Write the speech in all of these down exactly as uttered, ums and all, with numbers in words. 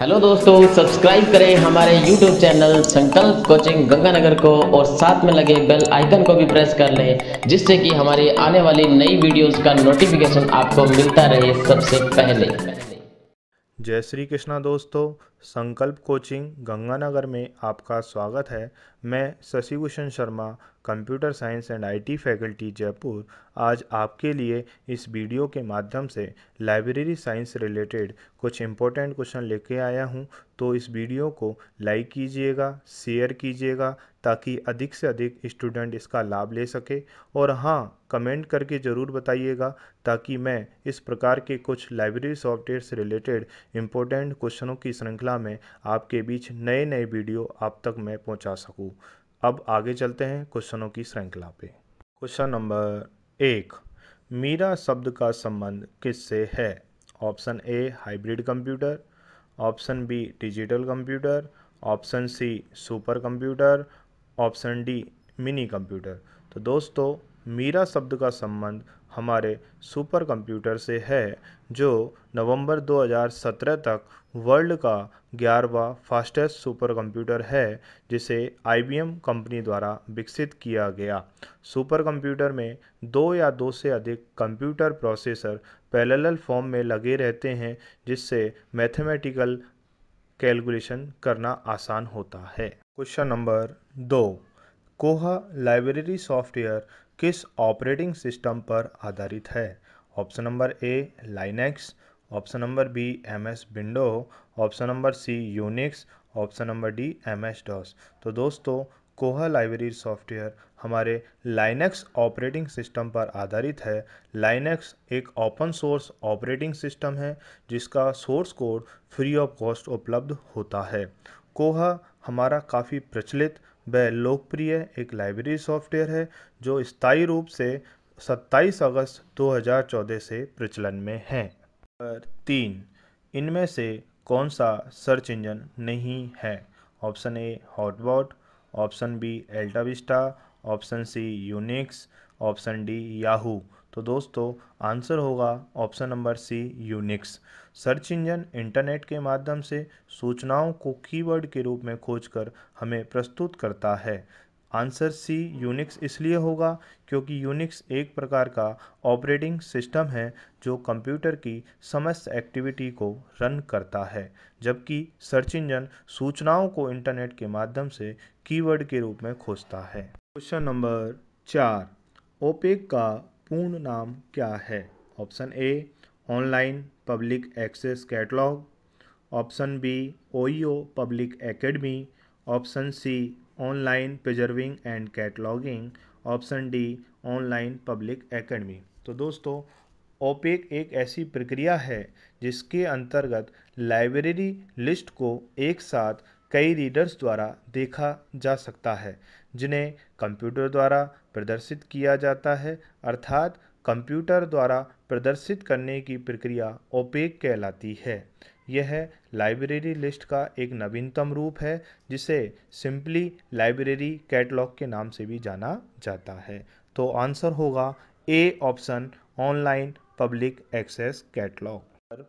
Hello दोस्तों, subscribe करें हमारे YouTube channel Sankalp coaching Ganganagar को और साथ में लगे बेल आइकन को भी प्रेस कर लें, जिससे कि हमारी आने वाली नई वीडियोस का नोटिफिकेशन आपको मिलता रहे सबसे पहले। जय श्री कृष्णा दोस्तों, संकल्प कोचिंग गंगानगर में आपका स्वागत है। मैं Shashi Bhushan Sharma, computer science and IT faculty Jaipur, आज आपके लिए इस वीडियो के माध्यम से लाइब्रेरी साइंस रिलेटेड कुछ इम्पोर्टेंट क्वेश्चन लेके आया हूं। तो इस वीडियो को लाइक कीजिएगा, शेयर कीजिएगा, ताकि अधिक से अधिक स्टूडेंट इसका लाभ ले सके। और हाँ, कमेंट करके ज़रूर बताइएगा, ताकि मैं इस प्रकार के कुछ लाइब्रेरी सॉफ्टवेयर से रिलेटेड इम्पोर्टेंट क्वेश्चनों की श्रृंखला में आपके बीच नए नए वीडियो आप तक मैं पहुंचा सकूं। अब आगे चलते हैं क्वेश्चनों की श्रृंखला पे। क्वेश्चन नंबर एक, मीरा शब्द का संबंध किससे है? Option A hybrid computer, option B digital computer, option C super computer, option D mini computer. तो दोस्तों, मीरा शब्द का संबंध हमारे सुपर कंप्यूटर से है, जो नवंबर दो हज़ार सत्रह तक वर्ल्ड का ग्यारहवां फास्टेस्ट सुपर कंप्यूटर है, जिसे आईबीएम कंपनी द्वारा विकसित किया गया। सुपर कंप्यूटर में दो या दो से अधिक कंप्यूटर प्रोसेसर पैरेलल फॉर्म में लगे रहते हैं, जिससे मैथमेटिकल कैलकुलेशन करना आसान होता है। क्वेश्चन नंबर दो, कोहा लाइब्रेरी सॉफ्टवेयर किस ऑपरेटिंग सिस्टम पर आधारित है? Option number A Linux, option number B M S window, option number C Unix, option number D M S DOS. तो दोस्तों, कोहा लाइब्रेरी सॉफ्टवेयर हमारे लाइनेक्स ऑपरेटिंग सिस्टम पर आधारित है। लाइनेक्स एक ओपन सोर्स ऑपरेटिंग सिस्टम है, जिसका source code free of cost उपलब्ध होता है। कोहा हमारा काफ़ी प्रचलित वह लोकप्रिय एक लाइब्रेरी सॉफ्टवेयर है, जो स्थायी रूप से सत्ताईस अगस्त दो हज़ार चौदह से प्रचलन में है। तीन, इनमें से कौन सा सर्च इंजन नहीं है? Option A HotBot, option B AltaVista, option C Unix, option D Yahoo. तो दोस्तों, आंसर होगा option number C Unix. Search engine internet के माध्यम से सूचनाओं को कीवर्ड के रूप में खोजकर हमें प्रस्तुत करता है। आंसर सी यूनिक्स इसलिए होगा क्योंकि यूनिक्स एक प्रकार का ऑपरेटिंग सिस्टम है, जो कंप्यूटर की समस्त एक्टिविटी को रन करता है, जबकि सर्च इंजन सूचनाओं को इंटरनेट के माध्यम से कीवर्ड के रूप में खोजता है। क्वेश्चन नंबर चार, ओपेक का पूर्ण नाम क्या है? Option A online public access catalogue, option B OEO public academy, option C online preserving and cataloguing, option D online public academy. तो दोस्तों, ओपेक एक ऐसी प्रक्रिया है जिसके अंतर्गत लाइब्रेरी लिस्ट को एक साथ कई रीडर्स द्वारा देखा जा सकता है, जिन्हें कंप्यूटर द्वारा प्रदर्शित किया जाता है। अर्थात कंप्यूटर द्वारा प्रदर्शित करने की प्रक्रिया ओपेक कहलाती है। यह लाइब्रेरी लिस्ट का एक नवीनतम रूप है, जिसे सिंपली लाइब्रेरी कैटलॉग के नाम से भी जाना जाता है। तो आंसर होगा A option online public access catalogue.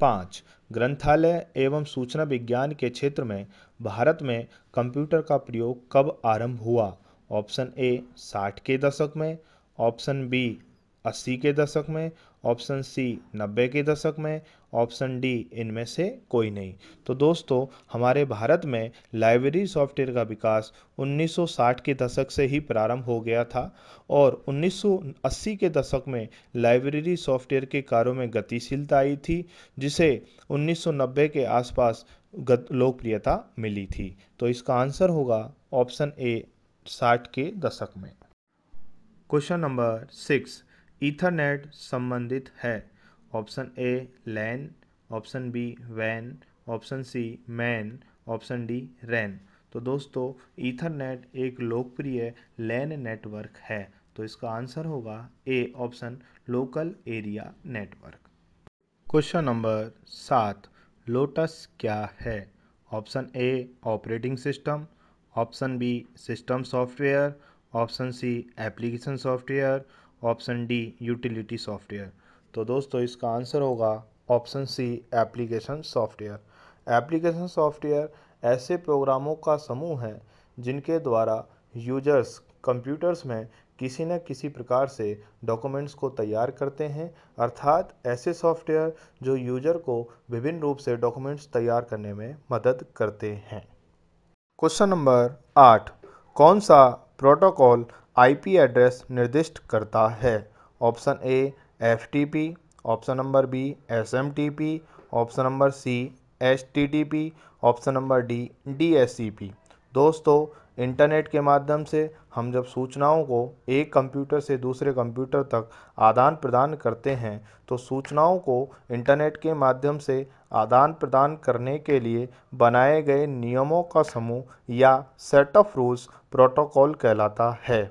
पाँच, ग्रंथालय एवं सूचना विज्ञान के क्षेत्र में भारत में कंप्यूटर का प्रयोग कब आरंभ हुआ? ऑप्शन ए साठ के दशक में, ऑप्शन बी अस्सी के दशक में, ऑप्शन सी नब्बे के दशक में, ऑप्शन डी इनमें से कोई नहीं। तो दोस्तों, हमारे भारत में लाइब्रेरी सॉफ्टवेयर का विकास उन्नीस सौ साठ के दशक से ही प्रारंभ हो गया था और उन्नीस सौ अस्सी के दशक में लाइब्रेरी सॉफ्टवेयर के कार्यों में गतिशीलता आई थी, जिसे उन्नीस सौ नब्बे के आसपास लोकप्रियता मिली थी। तो इसका आंसर होगा ऑप्शन ए साठ के दशक में। क्वेश्चन नंबर सिक्स, ईथरनेट संबंधित है? Option A LAN, option B वैन, option C MAN, option D RAN. तो दोस्तों, ईथरनेट एक लोकप्रिय लैन नेटवर्क है। तो इसका आंसर होगा A option local area network. Question number सात, लोटस क्या है? Option A operating system, option B system software, option C application software, option D utility software. तो दोस्तों, इसका आंसर होगा option C application software. Application software ऐसे प्रोग्रामों का समूह है जिनके द्वारा यूजर्स कंप्यूटर्स में किसी न किसी प्रकार से डॉक्यूमेंट्स को तैयार करते हैं, अर्थात ऐसे सॉफ्टवेयर जो यूजर को विभिन्न रूप से डॉक्यूमेंट्स तैयार करने में मदद करते हैं। क्वेश्चन नंबर आठ, कौन सा प्रोटोकॉल आईपी एड्रेस निर्दिष्ट करता है? Option A FTP, option number B SMTP, option number C HTTP, option number D DHCP. दोस्तों, इंटरनेट के माध्यम से हम जब सूचनाओं को एक कंप्यूटर से दूसरे कंप्यूटर तक आदान प्रदान करते हैं तो सूचनाओं को इंटरनेट के माध्यम से आदान प्रदान करने के लिए बनाए गए नियमों का समूह या सेट ऑफ रूल्स प्रोटोकॉल कहलाता है।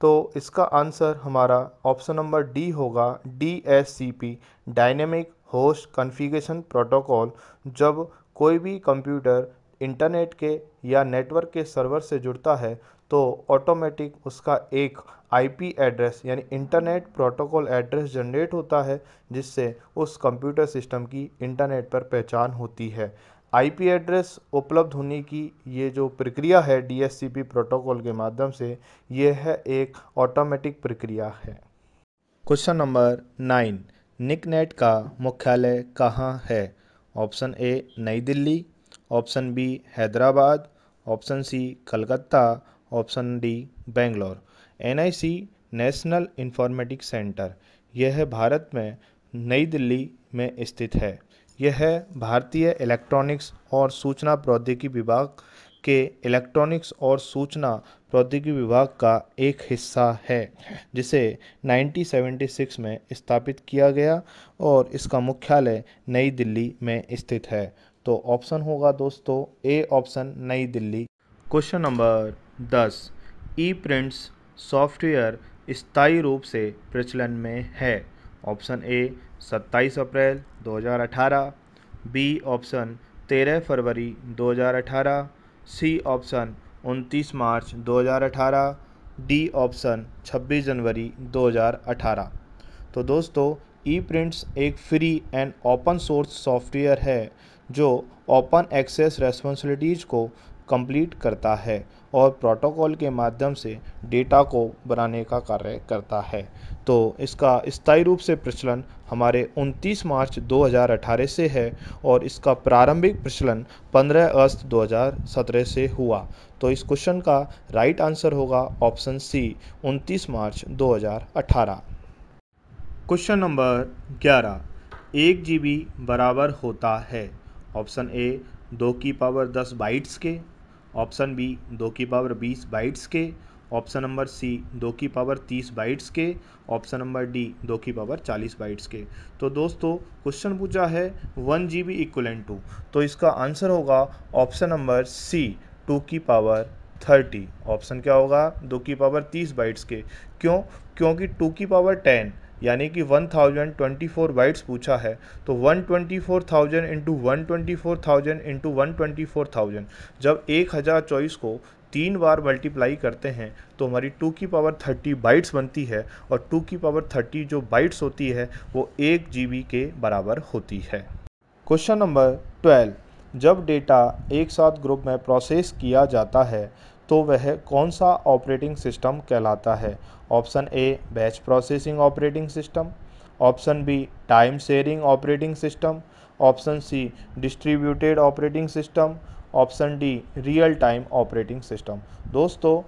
तो इसका आंसर हमारा ऑप्शन नंबर डी होगा, DHCP dynamic host configuration protocol. जब कोई भी कंप्यूटर इंटरनेट के या नेटवर्क के सर्वर से जुड़ता है तो ऑटोमेटिक उसका एक आईपी एड्रेस यानी इंटरनेट प्रोटोकॉल एड्रेस जनरेट होता है, जिससे उस कंप्यूटर सिस्टम की इंटरनेट पर पहचान होती है। आईपी एड्रेस उपलब्ध होने की ये जो प्रक्रिया है डीएचसीपी प्रोटोकॉल के माध्यम से, ये है एक ऑटोमेटिक प्रक्रिया है। क्वेश्चन नंबर नाइन, निकनेट का मुख्यालय कहाँ है? Option A New Delhi, option B Hyderabad, option C Calcutta, option D Bangalore. NIC national informatics centre यह भारत में नई दिल्ली में स्थित है। यह भारतीय इलेक्ट्रॉनिक्स और सूचना प्रौद्योगिकी विभाग के इलेक्ट्रॉनिक्स और सूचना प्रौद्योगिकी विभाग का एक हिस्सा है, जिसे उन्नीस सौ छिहत्तर में स्थापित किया गया और इसका मुख्यालय नई दिल्ली में स्थित है। तो ऑप्शन होगा दोस्तों A option New Delhi. Question number दस, ई प्रिंट्स सॉफ्टवेयर स्थायी रूप से प्रचलन में है? ऑप्शन ए सत्ताईस अप्रैल दो हज़ार अठारह, बी ऑप्शन तेरह फरवरी दो हज़ार अठारह, सी ऑप्शन उनतीस मार्च दो हज़ार अठारह, डी ऑप्शन छब्बीस जनवरी दो हज़ार अठारह। तो दोस्तों, ई प्रिंट्स एक free and open source software है जो ओपन एक्सेस रेस्पॉन्सिबिलिटीज़ को कंप्लीट करता है और प्रोटोकॉल के माध्यम से डेटा को बनाने का कार्य करता है। तो इसका स्थायी रूप से प्रचलन हमारे उनतीस मार्च दो हज़ार अठारह से है और इसका प्रारंभिक प्रचलन पंद्रह अगस्त दो हज़ार सत्रह से हुआ। तो इस क्वेश्चन का राइट आंसर होगा ऑप्शन सी उनतीस मार्च दो हज़ार अठारह। क्वेश्चन नंबर ग्यारह, एक जी बी बराबर होता है? ऑप्शन ए दो की पावर दस बाइट्स के, ऑप्शन बी दो की पावर बीस बाइट्स के, ऑप्शन नंबर सी दो की पावर तीस बाइट्स के, ऑप्शन नंबर डी दो की पावर चालीस बाइट्स के। तो दोस्तों, क्वेश्चन पूछा है one G B equivalent to, तो इसका आंसर होगा ऑप्शन नंबर सी टू की पावर थर्टी। ऑप्शन क्या होगा? दो की पावर तीस बाइट्स के। क्यों? क्योंकि टू की पावर टेन यानी कि एक हज़ार चौबीस बाइट्स पूछा है, तो एक लाख चौबीस हज़ार इंटू एक लाख चौबीस हज़ार इंटू एक लाख चौबीस हज़ार। जब एक हज़ार चौबीस को तीन बार मल्टीप्लाई करते हैं तो हमारी दो की पावर तीस बाइट्स बनती है और दो की पावर तीस जो बाइट्स होती है वो एक जीबी के बराबर होती है। क्वेश्चन नंबर बारह, जब डेटा एक साथ ग्रुप में प्रोसेस किया जाता है तो वह कौन सा ऑपरेटिंग सिस्टम कहलाता है? Option A batch processing operating system, option B time sharing operating system, option C distributed operating system, option D real time operating system. दोस्तों,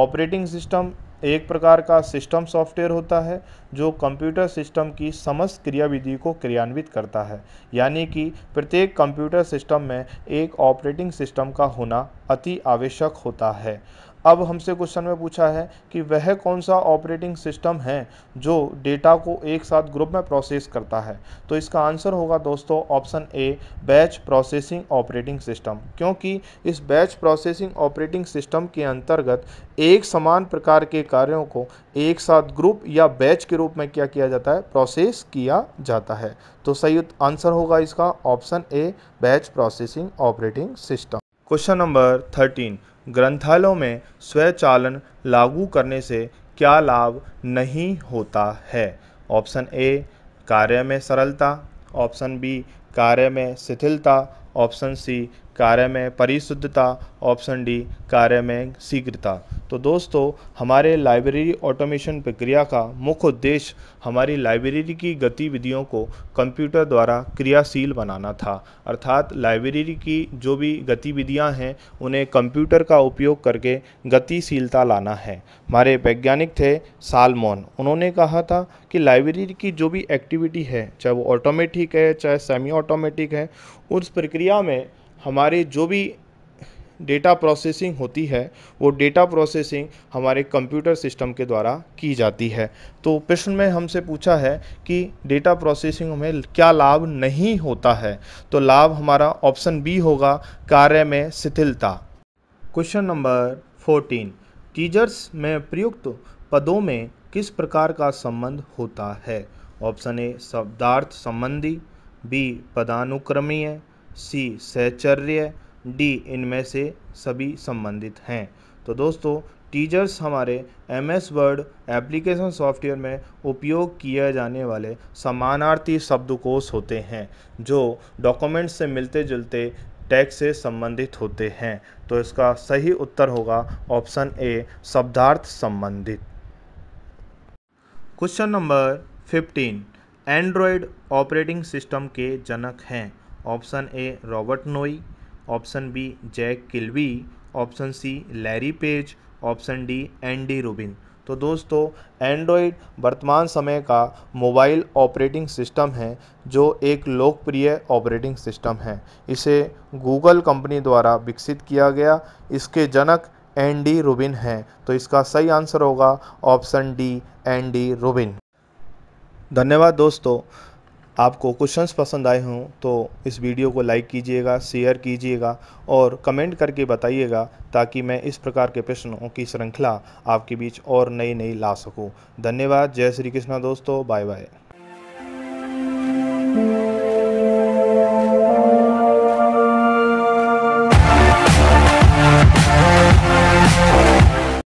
ऑपरेटिंग सिस्टम एक प्रकार का सिस्टम सॉफ्टवेयर होता है जो कंप्यूटर सिस्टम की समस्त क्रियाविधि को क्रियान्वित करता है, यानी कि प्रत्येक कंप्यूटर सिस्टम में एक ऑपरेटिंग सिस्टम का होना अति आवश्यक होता है। अब हमसे क्वेश्चन में पूछा है कि वह कौन सा ऑपरेटिंग सिस्टम है जो डेटा को एक साथ ग्रुप में प्रोसेस करता है, तो इसका आंसर होगा दोस्तों option A batch processing operating system, क्योंकि इस बैच प्रोसेसिंग ऑपरेटिंग सिस्टम के अंतर्गत एक समान प्रकार के कार्यों को एक साथ ग्रुप या बैच के रूप में क्या किया जाता है? प्रोसेस किया जाता है। तो सही आंसर होगा इसका option A batch processing operating system. Question number thirteen, ग्रंथालयों में स्वचालन लागू करने से क्या लाभ नहीं होता है? ऑप्शन ए कार्य में सरलता, ऑप्शन बी कार्य में शिथिलता, ऑप्शन सी कार्य में परिशुद्धता, ऑप्शन डी कार्य में शीघ्रता। तो दोस्तों हमारे लाइब्रेरी ऑटोमेशन प्रक्रिया का मुख्य उद्देश्य हमारी लाइब्रेरी की गतिविधियों को कंप्यूटर द्वारा क्रियाशील बनाना था, अर्थात लाइब्रेरी की जो भी गतिविधियां हैं उन्हें कंप्यूटर का उपयोग करके गतिशीलता लाना है। हमारे वैज्ञानिक थे सालमोन, उन्होंने कहा था कि लाइब्रेरी की जो भी एक्टिविटी है, चाहे वो ऑटोमेटिक है चाहे सेमी ऑटोमेटिक है, उस प्रक्रिया में हमारे जो भी डेटा प्रोसेसिंग होती है वो डेटा प्रोसेसिंग हमारे कंप्यूटर सिस्टम के द्वारा की जाती है। तो प्रश्न में हमसे पूछा है कि डेटा प्रोसेसिंग में क्या लाभ नहीं होता है, तो लाभ हमारा ऑप्शन बी होगा कार्य में शिथिलता। क्वेश्चन नंबर फोर्टीन, टीचर्स में प्रयुक्त पदों में किस प्रकार का संबंध होता है? ऑप्शन ए शब्दार्थ संबंधी, बी पदानुक्रमीय, सी सहचर्य, डी इनमें से सभी संबंधित हैं। तो दोस्तों टीचर्स हमारे M S Word application software में उपयोग किए जाने वाले समानार्थी शब्दकोश होते हैं जो डॉक्यूमेंट्स से मिलते जुलते टैक्स से संबंधित होते हैं। तो इसका सही उत्तर होगा ऑप्शन ए शब्दार्थ संबंधित। Question number fifteen, Android operating system के जनक हैं? Option A Robert Noyce, option B Jack Kilby, option C Larry Page, option D Andy Rubin. तो दोस्तों एंड्रॉयड वर्तमान समय का मोबाइल ऑपरेटिंग सिस्टम है जो एक लोकप्रिय ऑपरेटिंग सिस्टम है। इसे गूगल कंपनी द्वारा विकसित किया गया। इसके जनक एंडी रूबिन हैं। तो इसका सही आंसर होगा ऑप्शन डी एंडी रूबिन। धन्यवाद दोस्तों, आपको क्वेश्चंस पसंद आए हों तो इस वीडियो को लाइक कीजिएगा, शेयर कीजिएगा और कमेंट करके बताइएगा ताकि मैं इस प्रकार के प्रश्नों की श्रृंखला आपके बीच और नई नई ला सकूं। धन्यवाद, जय श्री कृष्णा दोस्तों, बाय बाय।